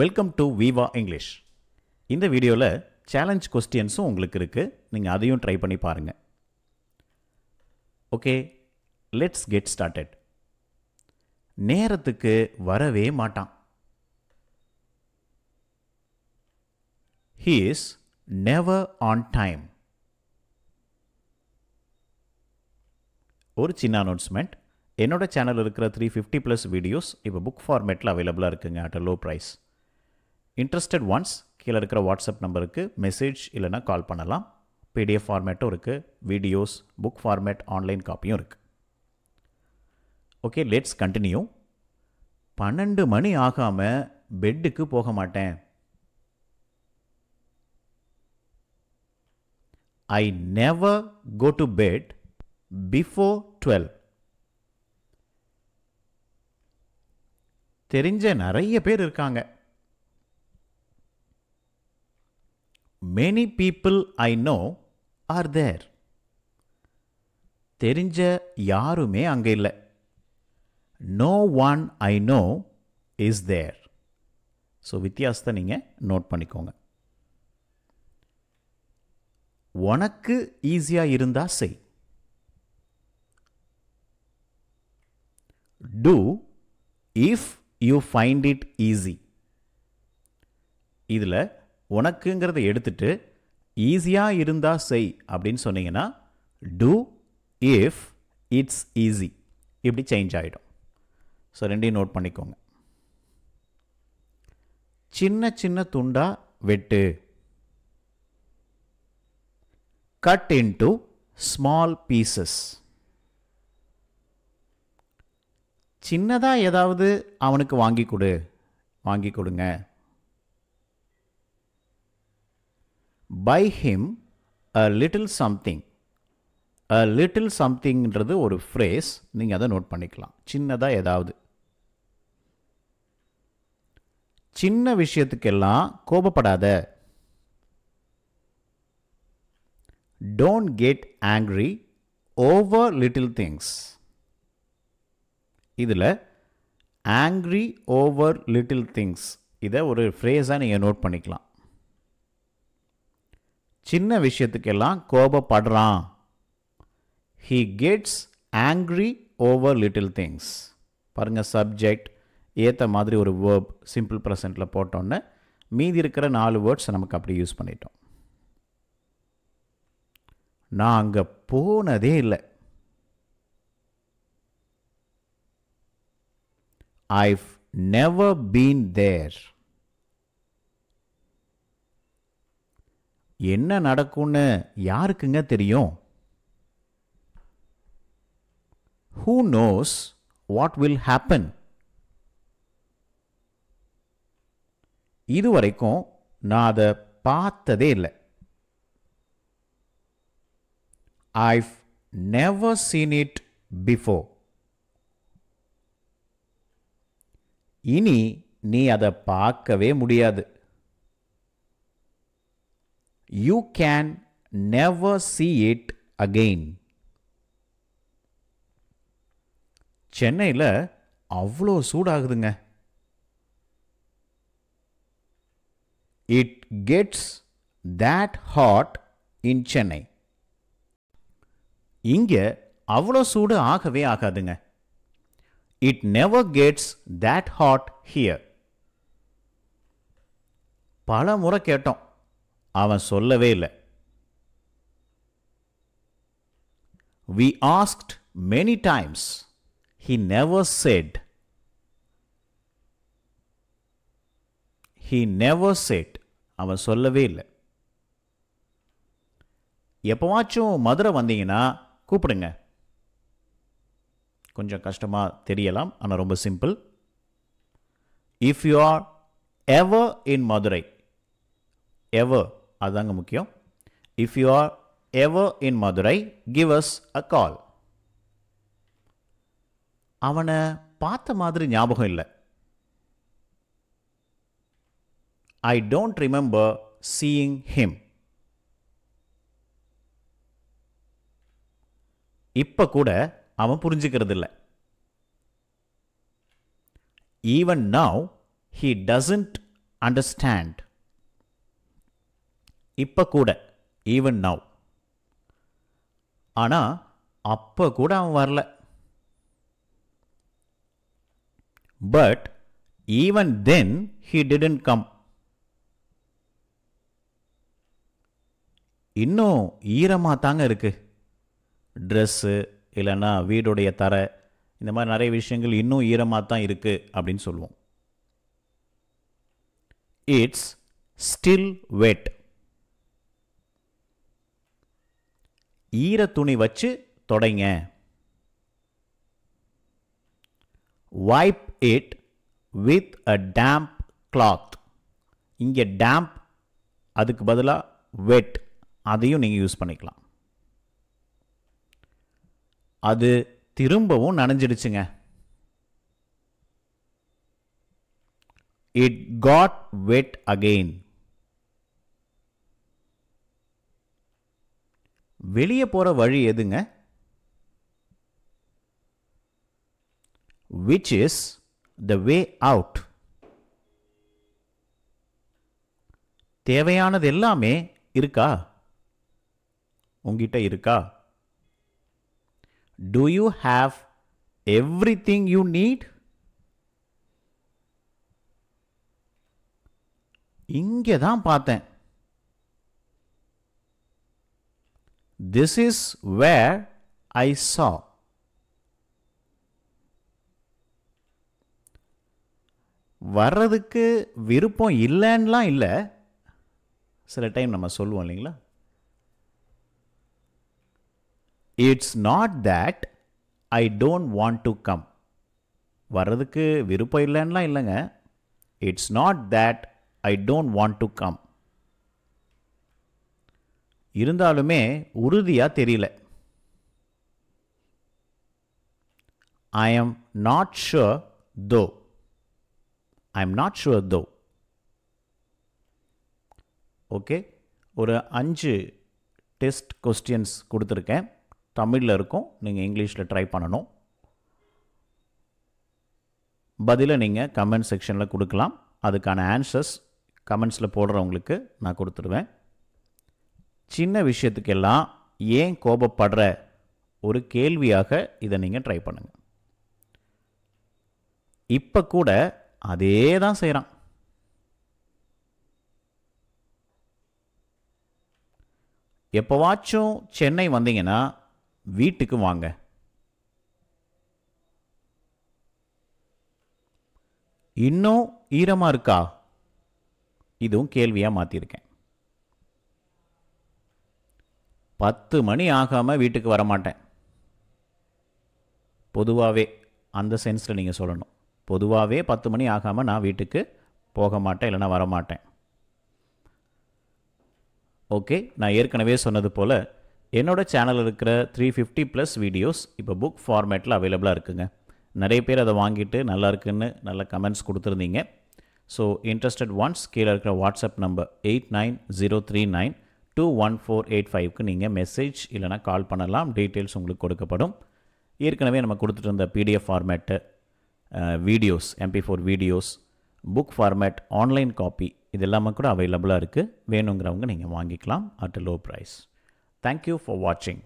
Welcome to Viva English. இந்த வீடியோல challenge questions உங்களுக்கு இருக்கு. நீங்க அதையும் ட்ரை பண்ணி பாருங்க. Okay, let's get started. நேரத்துக்கு வரவே மாட்டான். He is never on time. ஒரு சின்ன அனௌன்ஸ்மெண்ட். என்னோட சேனல் இருக்கிற 350+ வீடியோஸ் இப்போ புக் ஃபார்மேட்டில் அவைலபிளாக இருக்குங்க at a low price. Interested ones கீழே இருக்கிற வாட்ஸ்அப் நம்பருக்கு மெசேஜ் இல்லைனா கால் பண்ணலாம். PDF ஃபார்மேட்டும் இருக்குது, வீடியோஸ், புக் ஃபார்மேட், ஆன்லைன் காப்பியும் இருக்குது. Okay, let's continue. 12 மணி ஆகாமல் பெட்டுக்கு போக மாட்டேன். I never go to bed before 12. தெரிஞ்ச நிறைய பேர் இருக்காங்க. Many people I know are there. தெரிஞ்ச யாருமே அங்கே இல்லை. No one I know is there. So வித்தியாசத்தை நீங்கள் நோட் பண்ணிக்கோங்க. உனக்கு ஈஸியாக இருந்தா செய். Do if you find it easy. இதில் உனக்குங்கிறத எடுத்துட்டு ஈஸியாக இருந்தா செய் அப்படின்னு சொன்னீங்கன்னா do if it's easy இப்படி சேஞ்ச் ஆகிடும். ஸோ ரெண்டையும் நோட் பண்ணிக்கோங்க. சின்ன சின்ன துண்டா வெட்டு. Cut into small pieces. சின்னதாக ஏதாவது அவனுக்கு வாங்கி கொடுங்க. Buy him a little something. A little somethingன்றது ஒரு ஃப்ரேஸ், நீங்கள் அதை நோட் பண்ணிக்கலாம். சின்னதாக ஏதாவது. சின்ன விஷயத்துக்கெல்லாம் கோபப்படாத. Don't get angry over little things. இதில் angry over little things இதை ஒரு ஃப்ரேஸாக நீங்கள் நோட் பண்ணிக்கலாம். சின்ன விஷயத்துக்கெல்லாம் கோபப்படுறான். He gets angry over little things. பாருங்கள், சப்ஜெக்ட் ஏற்ற மாதிரி ஒரு வேர்ப் சிம்பிள் ப்ரெசென்ட்டில் போட்டோன்னே மீதி இருக்கிற 4 வேர்ட்ஸ் நமக்கு அப்படி யூஸ் பண்ணிட்டோம். நான் அங்கே போனதே இல்லை. I've never been there. என்ன நடக்கும்னு யாருக்குங்க தெரியும்? Who knows what will happen? இதுவரைக்கும் நான் அதை பார்த்ததே இல்லை. I've never seen it before. இனி நீ அதை பார்க்கவே முடியாது. You can never see it again. சென்னையில் அவ்வளோ சூடாகுதுங்க. It gets that hot in Chennai. இங்கே அவ்வளோ சூடு ஆகவே ஆகாதுங்க. It never gets that hot here. பல முறை கேட்டோம், அவன் சொல்லவே இல்லை. We asked many times. He never said. He never said. அவன் சொல்லவே இல்லை. எப்போவாச்சும் மதுரை வந்தீங்கன்னா கூப்பிடுங்க. கொஞ்சம் கஷ்டமாக தெரியலாம், ஆனால் ரொம்ப simple. If you are ever in Madurai, ever அதுதாங்க முக்கியம். If you are ever in Madurai, give us a call. அவனை பார்த்த மாதிரி ஞாபகம் இல்லை. I don't remember seeing him. இப்போ கூட அவன் புரிஞ்சுக்கிறது இல்லை. Even now he doesn't understand. இப்ப கூட, even now. ஆனா அப்ப கூட அவன் வரல. But even then he didn't come. இன்னும் ஈரமா தாங்க இருக்கு. ட்ரெஸ்ஸு இல்லைன்னா வீடுடைய தரை, இந்த மாதிரி நிறைய விஷயங்கள் இன்னும் ஈரமாக தான் இருக்கு அப்படின்னு சொல்லுவோம். It's still wet. ஈர துணி வச்சு தொடைங்க. Wipe it with a damp cloth. இங்கே டேம்ப் அதுக்கு பதிலாக வெட், அதையும் நீங்கள் யூஸ் பண்ணிக்கலாம். அது திரும்பவும் நனைஞ்சிடுச்சுங்க. It got wet again. வெளியே போற வழி எதுங்க? Which is the way out. தேவையானது எல்லாமே இருக்கா? உங்ககிட்ட இருக்கா? Do you have everything you need? இங்கே தான் பார்த்தேன். This is where I saw. வர்றதுக்கு விருப்பம் இல்லைன்னெலாம் இல்லை. சில டைம் நம்ம சொல்லுவோம் இல்லைங்களா? It's not that I don't want to come. வரதுக்கு விருப்பம் இல்லைன்னா இல்லைங்க. It's not that I don't want to come. இருந்தாலுமே உறுதியாக தெரியல. I am not sure though. I am not sure though. Okay, ஒரு 5 டெஸ்ட் கொஸ்டின்ஸ் கொடுத்துருக்கேன். தமிழில் இருக்கும், நீங்கள் இங்கிலீஷில் ட்ரை பண்ணணும். பதிலை நீங்கள் கமெண்ட் செக்ஷனில் கொடுக்கலாம். அதுக்கான ஆன்சர்ஸ் கமெண்ட்ஸில் போடுறவங்களுக்கு நான் கொடுத்துடுவேன். சின்ன விஷயத்துக்கெல்லாம் ஏன் கோபப்படுற ஒரு கேள்வியாக இதை நீங்கள் ட்ரை பண்ணுங்கள். இப்போ கூட அதே தான் செய்கிறான். எப்போவாச்சும் சென்னை வந்தீங்கன்னா வீட்டுக்கு வாங்க. இன்னும் ஈரமா இருக்கா? இதுவும் கேள்வியா மாத்திருக்கேன். 10 மணி ஆகாம வீட்டுக்கு வரமாட்டேன். பொதுவாகவே அந்த சென்ஸில் நீங்கள் சொல்லணும். பொதுவாகவே 10 மணி ஆகாம நான் வீட்டுக்கு போக மாட்டேன், இல்லைன்னா வரமாட்டேன். ஓகே, நான் ஏற்கனவே சொன்னது போல என்னோட சேனலில் இருக்கிற 350+ வீடியோஸ் இப்போ புக் ஃபார்மேட்டில் அவைலபிளாக இருக்குங்க. நிறைய பேர் அதை வாங்கிட்டு நல்லா இருக்குன்னு நல்ல கமெண்ட்ஸ் கொடுத்துருந்தீங்க. ஸோ இன்ட்ரெஸ்டட் ஒன்ஸ் கீழே இருக்கிற வாட்ஸ்அப் நம்பர் 8903921485க்கு நீங்கள் மெசேஜ் இல்லைனா கால் பண்ணலாம். டீட்டெயில்ஸ் உங்களுக்கு கொடுக்கப்படும். ஏற்கனவே நம்ம கொடுத்துட்டு இருந்த PDF format, videos, MP4 videos, book format, online copy, இதெல்லாமே கூட அவைலபிளாக இருக்குது. வேணுங்கிறவங்க நீங்கள் வாங்கிக்கலாம் at low price. Thank you for watching.